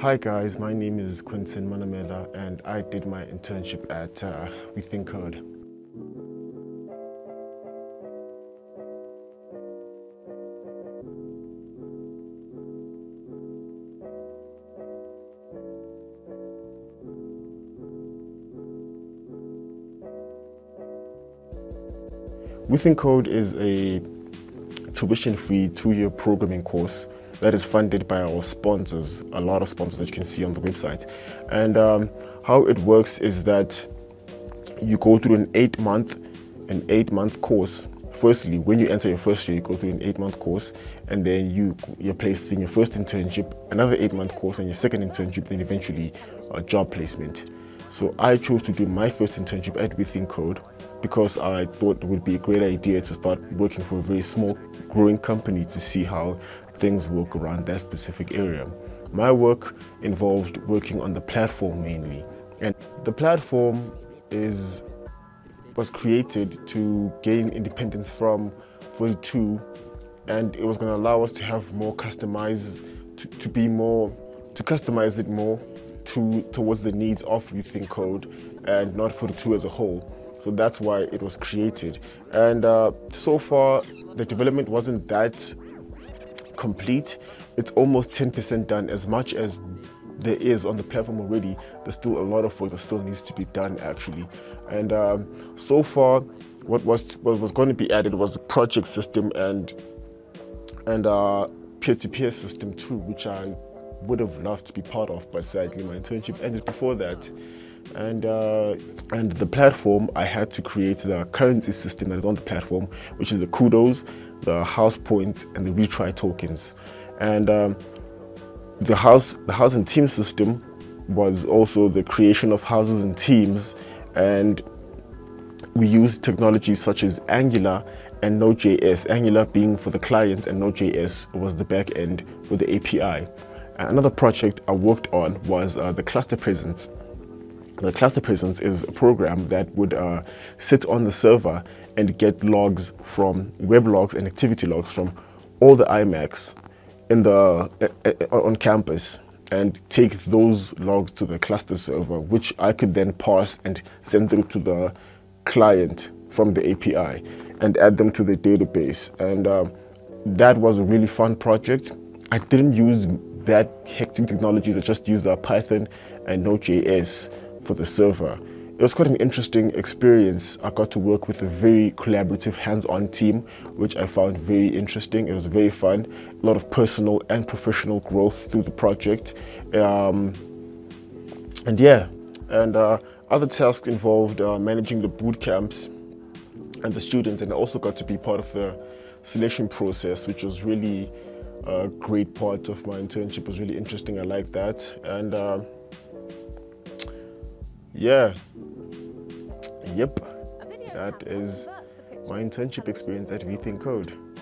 Hi guys, my name is Quentin Manamela and I did my internship at WeThinkCode. WeThinkCode is a tuition-free 2-year programming course that is funded by our sponsors, a lot of sponsors that you can see on the website. And how it works is that you go through an eight-month course. Firstly, when you enter your first year, you go through an 8-month course, and then you're placed in your first internship, another 8-month course, and your second internship, and eventually a job placement. So I chose to do my first internship at WeThinkCode because I thought it would be a great idea to start working for a very small growing company to see how things work around that specific area. My work involved working on the platform mainly, and the platform was created to gain independence from version 2, and it was going to allow us to have more customize it more towards the needs of WeThinkCode and not for the 2 as a whole. So that's why it was created. And so far the development wasn't that complete. It's almost 10% done. As much as there is on the platform already, there's still a lot of work that still needs to be done actually. And so far what was going to be added was the project system and peer-to-peer system too, which I would have loved to be part of, but sadly my internship ended before that. And the platform, I had to create the currency system that is on the platform, which is the kudos, the house points, and the retry tokens. And the house and team system was also the creation of houses and teams, and we used technologies such as Angular and Node.js, Angular being for the client and Node.js was the back end for the API. Another project I worked on was the cluster presence. The cluster presence is a program that would sit on the server and get logs from web logs and activity logs from all the iMacs on campus, and take those logs to the cluster server, which I could then parse and send through to the client from the API and add them to the database. And that was a really fun project. I didn't use that hectic technologies. I just used Python and Node.js for the server. It was quite an interesting experience. I got to work with a very collaborative, hands-on team, which I found very interesting. It was very fun. A lot of personal and professional growth through the project. Other tasks involved managing the boot camps and the students, and I also got to be part of the selection process, which was really a great part of my internship. It was really interesting. I liked that. And that is my internship experience at WeThinkCode.